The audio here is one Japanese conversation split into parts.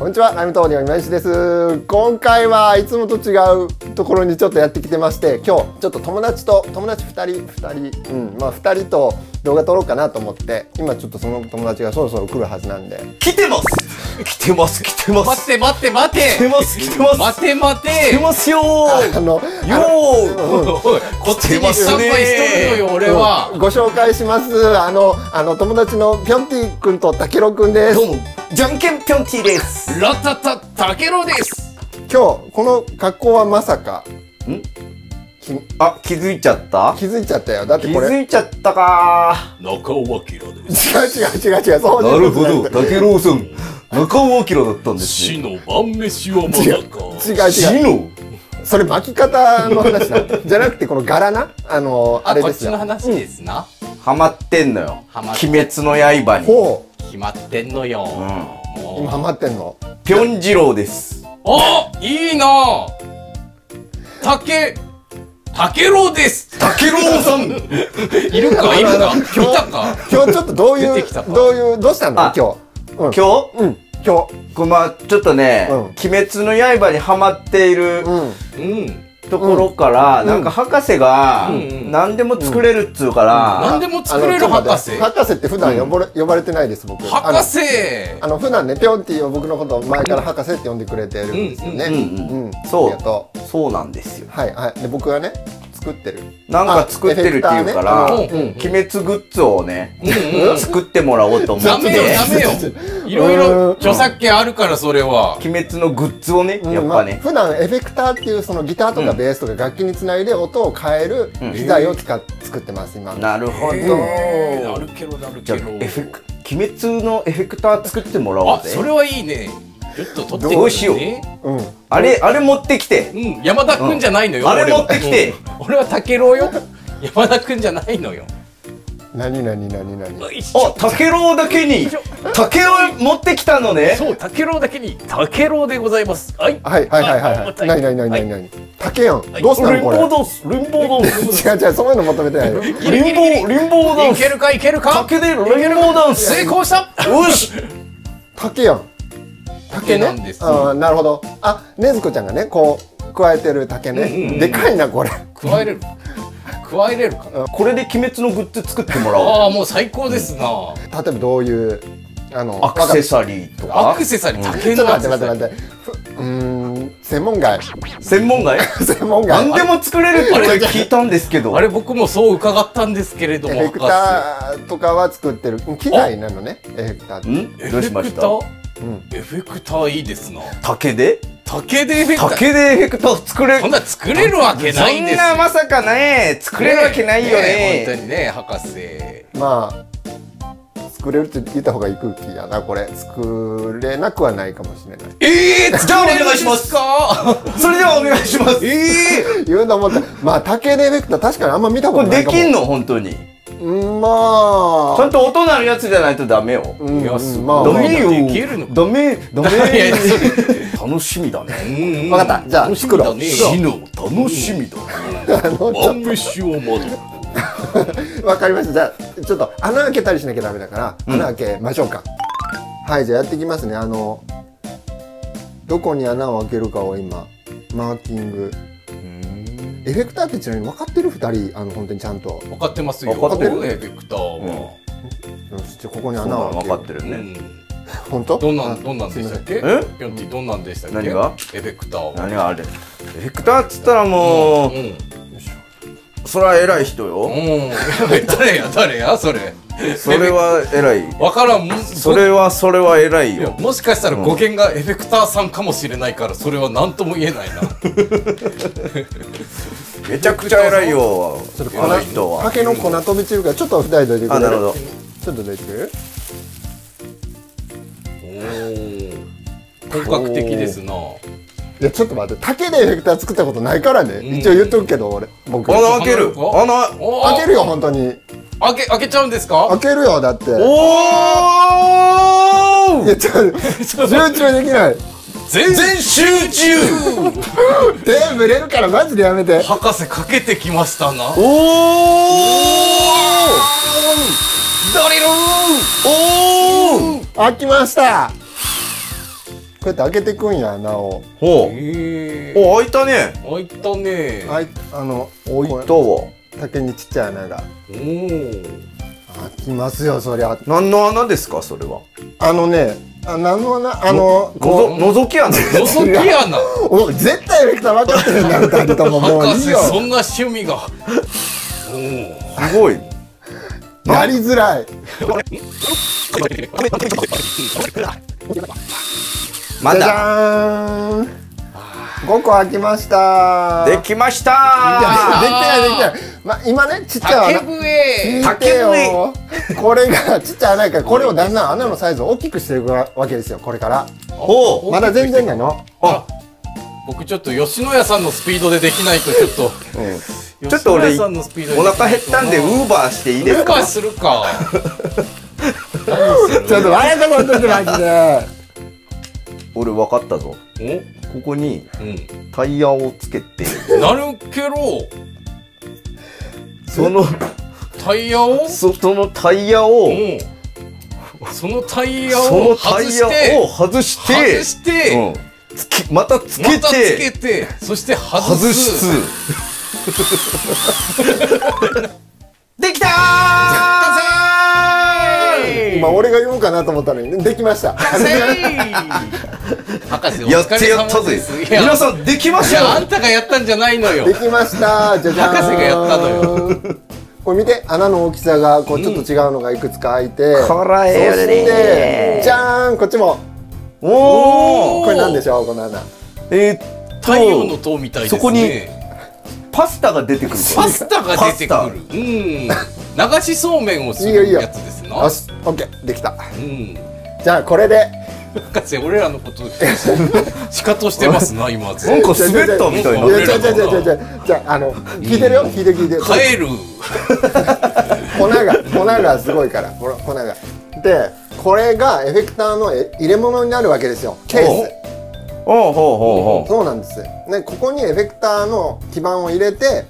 こんにちは、ライム東京今石です。今回はいつもと違うところにちょっとやってきてまして、今日ちょっと友達2人、2人と動画撮ろうかなと思って、今ちょっとその友達がそろそろ来るはずなんで。来てます。来てます。待って。来てます。待て。来てますよー。こっちに参拝しとるのよ俺は。ご紹介します。友達のぴょんてぃくんとたけろくんです。どうも。じゃんけんぴょんてぃです。ラタタタケロです。今日この格好はまさか。あ、気づいちゃった？気づいちゃったよ。だってこれ。気づいちゃったか。中尾明です。違う。そうなるほど。タケロさん、中尾明だったんですね。死の晩飯はまさか。違う。死の。それ巻き方の話な。じゃなくてこの柄な。あれですよ。こっちの話ですな。ハマってんのよ。鬼滅の刃に。ほう。決まってんのよ。今ハマってんのぴょん次郎です。あ、いいな。タケロウです。タケロウさんいるかいたか。今日ちょっとどうしたの今日。今日まあちょっとね「鬼滅の刃」にハマっているところからなんか博士が何でも作れるっつうから。何でも作れる博士。博士って普段呼ばれてないです僕。博士普段ねぴょんてぃを僕のことを前から博士って呼んでくれてるんですよね。そうなんですよ。で僕はね作ってるっていうから鬼滅グッズをね作ってもらおうと思って。ダメよいろいろ著作権あるから。それは鬼滅のグッズをねやっぱね普段エフェクターっていうそのギターとかベースとか楽器につないで音を変える機材を作ってます今。なるほど。じゃあ鬼滅のエフェクター作ってもらおうぜ。それはいいね。ちょっと取ってくるね。どうしよう。あれ持ってきて。山田くんじゃないのよ。あれ持ってきて。俺はタケロウよ。山田くんじゃないのよ。何。あ、タケロウだけに。タケロウ持ってきたのね。そう、タケロウだけにタケロウでございます。はい。何。タケやん。どうしたのこれ。リンボーダンス。違う。そういうの求めてないよ。リンボーダンス。いけるか。タケでリンボーダンス成功した。よし。タケやん。竹ね。なるほど。あ、ねずこちゃんがね、こう加えてる竹ね。でかいなこれ。加えれるかな。これで鬼滅のグッズ作ってもらおう。ああ、もう最高ですな。例えばどういうアクセサリーとか。アクセサリー。竹のアクセサリー。待って。専門外。何でも作れるって聞いたんですけど。あれ僕もそう伺ったんですけれども。エフェクターとかは作ってる機材なのね。エフェクター。どうしました。エフェクターいいですな。竹でエフェクター。竹でエフェクター作れる。そんな作れるわけないんですよ。そんなまさかね作れるわけないよね。本当にね博士。まあ作れるって言った方がいく気やなこれ。作れなくはないかもしれない。じゃあお願いしますか。それではお願いします。言うのもまあ竹でエフェクター確かにあんま見たことないかも。これできんの本当に。まあちゃんと音鳴るやつじゃないとダメよ。いやまあダメよ。楽しみだね。分かった。じゃあ作ろう。死の楽しみだね。晩飯をまだ。わかりました。じゃあちょっと穴開けたりしなきゃダメだから穴開けましょうか。はいじゃあやっていきますね。どこに穴を開けるかを今マーキング。エフェクターってちなみに分かってる2人本当にちゃんと分かってますよ。分かってるエフェクターはここに穴は分かってるね。本当どんなんでしたっけぴょんてぃ。どんなんでしたっけ。何がエフェクター。何があれエフェクターっつったらもうそれは偉い人よ。誰やそれ。それは偉い。分からん。それは偉いよ。もしかしたら語源がエフェクターさんかもしれないからそれは何とも言えないな。めちゃくちゃ偉いよあの人は。竹の粉飛び散るからちょっと二重どいてくれる。なるほど。ちょっとどいてくれる。本格的ですな。いやちょっと待って竹でエフェクター作ったことないからね。一応言っとくけど俺僕。穴開ける。穴開けるよ本当に。開けちゃうんですか。開けるよだって。おお。いやちょっと集中できない。全集中。手ぶれるからマジでやめて。博士かけてきましたな。おお。ドリル。おお。開きました。うやって開けていくんや、穴を。ほう。お、開いたね。開いたね。開いたわ。竹にちっちゃい穴が。おお。開きますよ、そりゃ。何の穴ですか、それは。何の穴、覗き穴。覗き穴。お、絶対エフェクター分かってるんだ、二人とも。もういいよ。そんな趣味が。おお。すごい。やりづらい。まだ。5個開きました。できました。できた。まあ、今ね、ちっちゃい穴。竹笛。これがちっちゃい穴から、これをだんだん穴のサイズを大きくしていくわけですよ、これから。おお。まだ全然なの。あ、僕ちょっと吉野家さんのスピードでできないとちょっと。ちょっと俺お腹減ったんでウーバーしていいですか。ウーバーするか。ちょっと笑い方取ってマジで。俺分かったぞ。ここにタイヤをつけて。なるけど。そのタイヤを外してまたつけてそして外すできたー。今俺が言おうかなと思ったのにできました。やってやったぜ。皆さんできましたよ。あんたがやったんじゃないのよ。できました。じゃじゃん。博士がやったのよ。これ見て、穴の大きさがこうちょっと違うのがいくつか開いて。これよね。じゃーん、こっちも。おお。これなんでしょう、この穴。太陽の塔みたいですね。そこにパスタが出てくる。パスタが出てくる。流しそうめんをするやつですな。よし、オッケー、できた。じゃあこれで。博士、俺らのことシカトしてますな、今。なんか滑ったみたいな。じゃ聞いてるよ、聞いて。帰る。粉がすごいから、ほら粉が。で、これがエフェクターの入れ物になるわけですよ。ケース。そうなんです。ね、ここにエフェクターの基板を入れて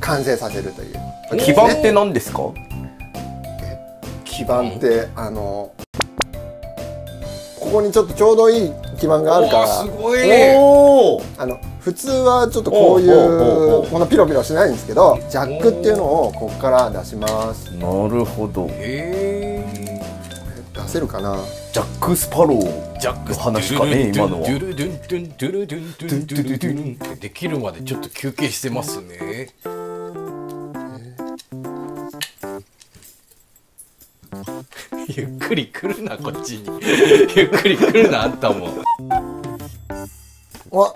完成させるという。基板って何ですか？基板ってここにちょっとちょうどいい基板があるから。すごい。普通はちょっとこういうこのピロピロしないんですけど、ジャックっていうのをここから出します。なるほど。へえ。出せるかな。ジャック・スパロー。ジャックの話かね、今のは。できるまでちょっと休憩してますね。ゆっくり来るな、こっちに。ゆっくり来るな、あんたも。わ、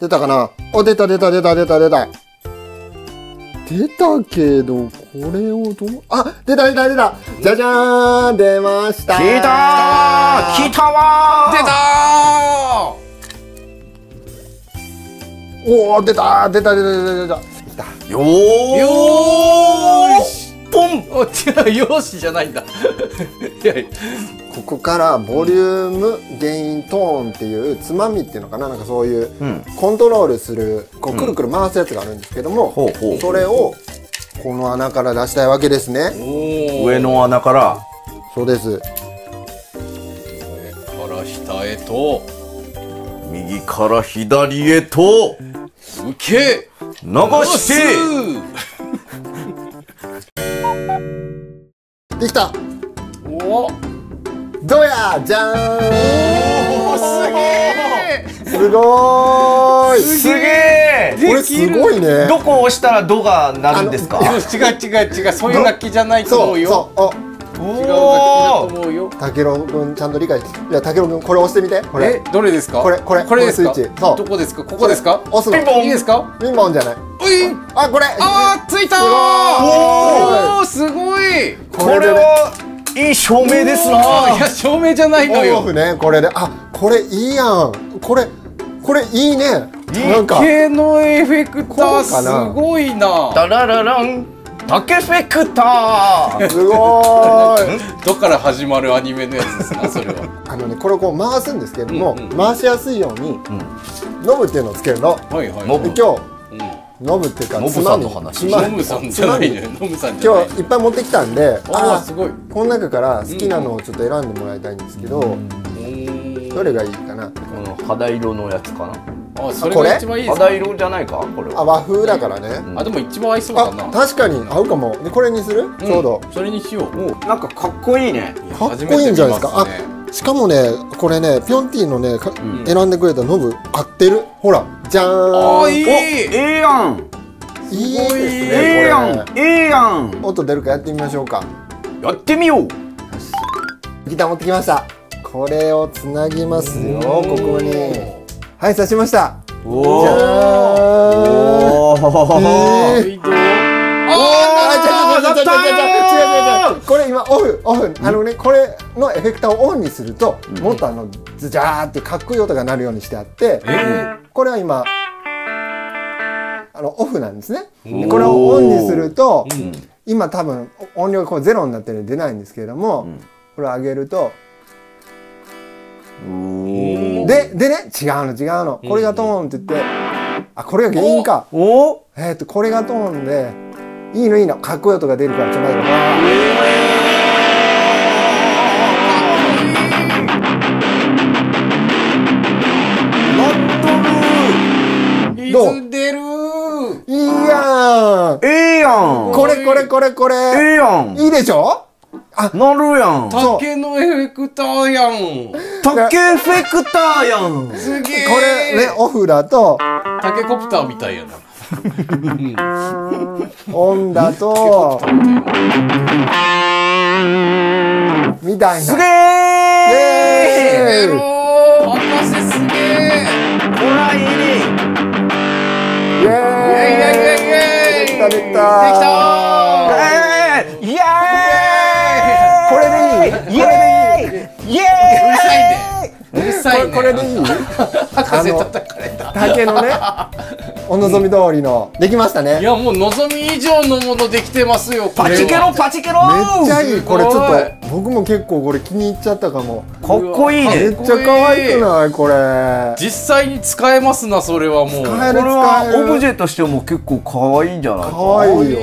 出たかな。お、出た。出たけど、これをどう、あ、出た。じゃじゃーん、出ました。来たわー。おー、出た。よーし。よしじゃないんだ。ここからボリューム、ゲイン、トーンっていうつまみっていうのかな、なんかそういうコントロールするこうくるくる回すやつがあるんですけども、それをこの穴から出したいわけですね。上の穴から。そうです。上から下へと、右から左へと受け流してできた。おお。どうや、じゃーん。おお、すげえ。すごーい。すげえ。これすごいね。どこを押したらドがなるんですか。違う。そういう楽器じゃないと思うよ。そう。違う楽器だと思うよ。タケロ君ちゃんと理解して。いや、タケロ君これ押してみて。これ。どれですか。これスイッチ。そう。どこですか。ここですか。押すの。ピンポン。いいですか。ピンポンじゃない。あ、これ。ああ、ついた。おお、すごい。これはいい照明ですな。いや、照明じゃないのよ。オフね、これで。あ、これいいやん。これいいね。なんか系のエフェクターすごいな。ダラララン。竹エフェクター。すごい。どから始まるアニメのやつですな、それは。これをこう回すんですけれども、回しやすいようにノブっていうのをつけるの。今日。ノブっていうか、ノブさんの話。ノブさんじゃないね。ノブさんじゃない。今日いっぱい持ってきたんで、ああすごい。この中から好きなのをちょっと選んでもらいたいんですけど、どれがいいかな。この肌色のやつかな。あ、それが一番いい。肌色じゃないかこれは。あ、和風だからね。あ、でも一番合いそうだな。確かに合うかも。これにする？ちょうど。それにしよう。なんかかっこいいね。かっこいいんじゃないですか。しかもね、これね、ピョンティのね選んでくれたノブ合ってる。ほら、じゃーん。あ、いい。ええやん。いいですね。ええやん。ええやん。音出るかやってみましょうか。やってみよう。ギター持ってきました。これをつなぎますよ、ここに。はい、刺しました。おー。これ今オフ、これのエフェクターをオンにすると、もっとズジャーってかっこいい音が鳴るようにしてあって、これは今オフなんですね。これをオンにすると、今多分音量がこうゼロになってるんで出ないんですけれども、これを上げると。でね、違うの。これがトーンって言って、あ、これが原因か。これがトーンで、いいの。かっこいい音が出るから、ちょっと待って。どう？いいやん。ええやん。これ。ええやん。いいでしょ？なるやん。竹のエフェクターやん。竹エフェクターやん。すげえ。これね、オフだと竹コプターみたいやな。オンだとみたいな。すげえ。博士すげえ。ほらいい。イエーイ。できた。これでいい。博士叩かれた。竹のね、お望み通りのできましたね。いや、もう望み以上のものできてますよ。パチケロ。めっちゃいい。これちょっと僕も結構これ気に入っちゃったかも。かっこいいね。めっちゃ可愛くないこれ。実際に使えますな、それはもう。これはオブジェとしても結構可愛いんじゃない？可愛いよ。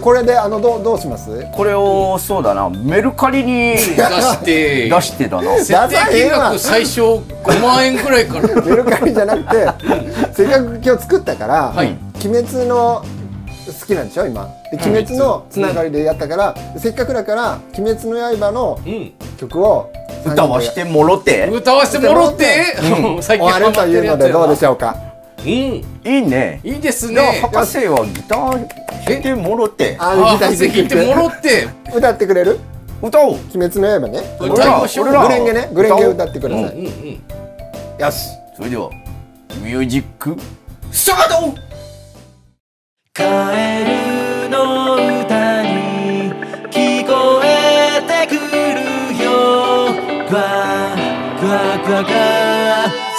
これでどうします？これをそうだな、メルカリに出してだな。設定金額最初5万円くらいから。メルカリじゃなくて、せっかく今日作ったから、鬼滅の好きなんでしょ今。で、鬼滅のつながりでやったから、せっかくだから鬼滅の刃の曲を歌わしてもろて終わるというのでどうでしょうか。いいね。いいですね。博士はギター弾いてもろて。歌ってくれる？歌おう。鬼滅の刃ね。グレンゲ歌ってください。よし。それではミュージックスタート。カエルの歌に聞こえてくるよ。グワグワグワグワ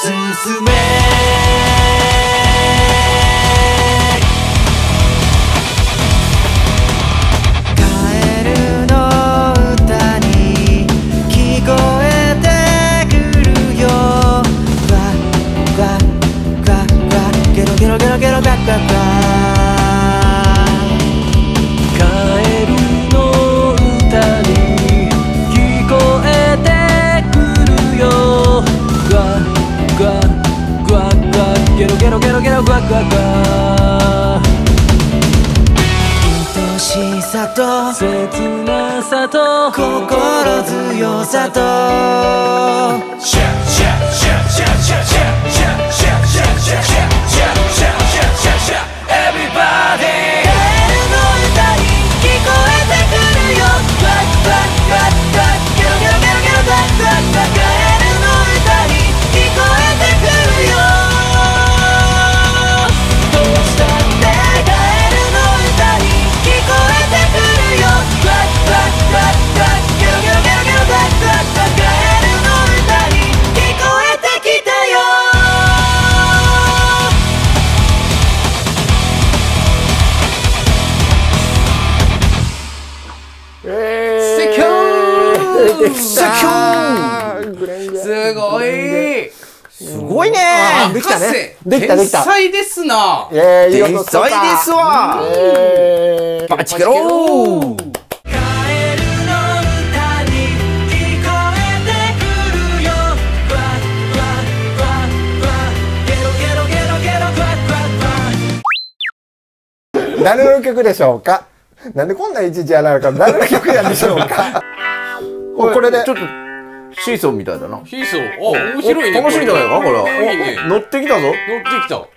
進め。愛しさと切なさと心強さとシャシャシャシャシャシャシャシャシャシャシャすごいね。できた。天才ですな。天才ですわ。パチケロ。カエルの歌に聞こえてくるよ。誰の曲でしょうか。なんでこんないちいちやられるから誰の曲なんでしょうか。これでちょっとシーソーみたいだな。シーソー面白いね。楽しいんじゃないかこれ。乗ってきたぞ。乗ってきた。